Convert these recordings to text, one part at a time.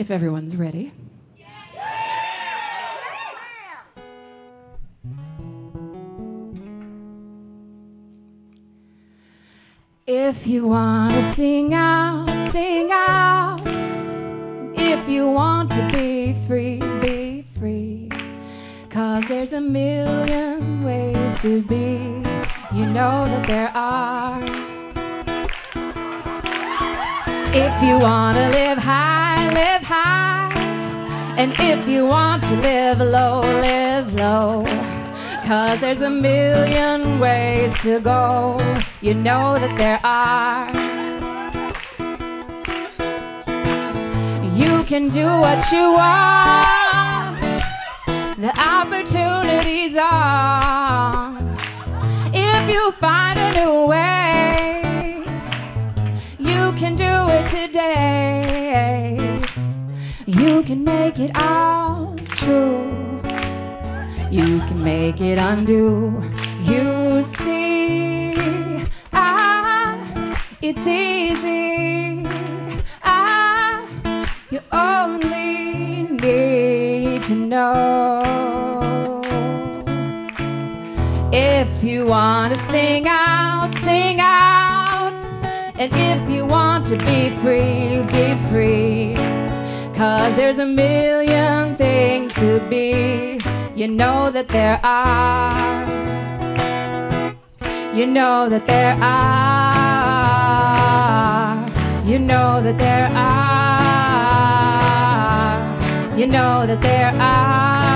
if everyone's ready. If you want to sing out, sing out. If you want to be free, be free. 'Cause there's a million ways to be. You know that there are. If you want to live high. And if you want to live low 'cause there's a million ways to go. You know that there are. You can do what you want. The opportunities are. If you find a new way, you can do it today. You can make it all true. You can make it undo. You see, it's easy. You only need to know. If you want to sing out, sing out. And if you want to be free, be free. 'Cause there's a million things to be. You know that there are. You know that there are. You know that there are. You know that there are.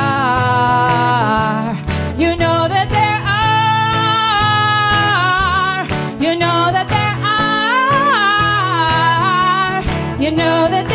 You know that there are. You know that there are. You know that there are.